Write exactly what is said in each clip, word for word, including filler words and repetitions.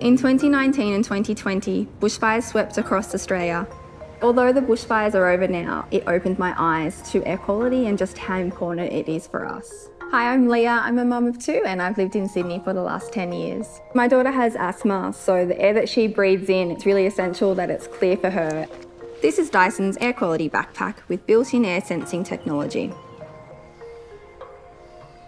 In twenty nineteen and twenty twenty, bushfires swept across Australia. Although the bushfires are over now, it opened my eyes to air quality and just how important it is for us. Hi, I'm Leah. I'm a mum of two and I've lived in Sydney for the last ten years. My daughter has asthma, so the air that she breathes in, it's really essential that it's clear for her. This is Dyson's air quality backpack with built-in air sensing technology.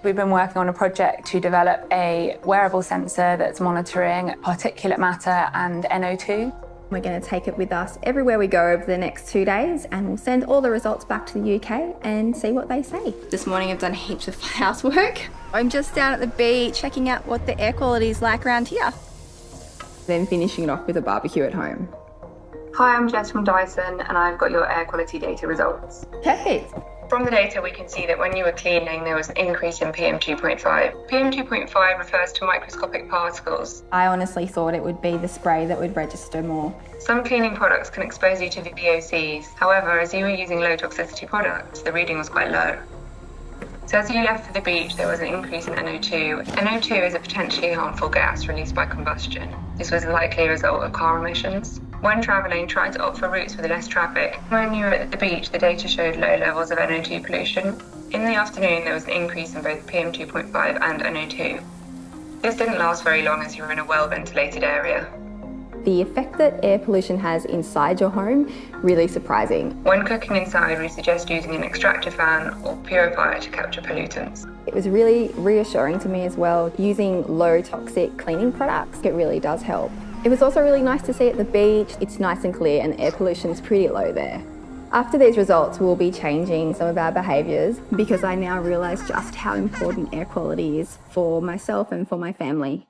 We've been working on a project to develop a wearable sensor that's monitoring particulate matter and N O two. We're going to take it with us everywhere we go over the next two days and we'll send all the results back to the U K and see what they say. This morning I've done heaps of housework. I'm just down at the beach checking out what the air quality is like around here. Then finishing it off with a barbecue at home. Hi, I'm Jess from Dyson and I've got your air quality data results. Perfect. From the data we can see that when you were cleaning there was an increase in P M two point five. P M two point five refers to microscopic particles. I honestly thought it would be the spray that would register more. Some cleaning products can expose you to the V O Cs. However, as you were using low toxicity products, the reading was quite low. So as you left for the beach, there was an increase in N O two. N O two is a potentially harmful gas released by combustion. This was likely a result of car emissions. When travelling, try to opt for routes with less traffic. When you were at the beach, the data showed low levels of N O two pollution. In the afternoon, there was an increase in both P M two point five and N O two. This didn't last very long as you were in a well-ventilated area. The effect that air pollution has inside your home, really surprising. When cooking inside, we suggest using an extractor fan or purifier to capture pollutants. It was really reassuring to me as well. Using low toxic cleaning products, it really does help. It was also really nice to see at the beach. It's nice and clear and air pollution is pretty low there. After these results, we'll be changing some of our behaviours because I now realise just how important air quality is for myself and for my family.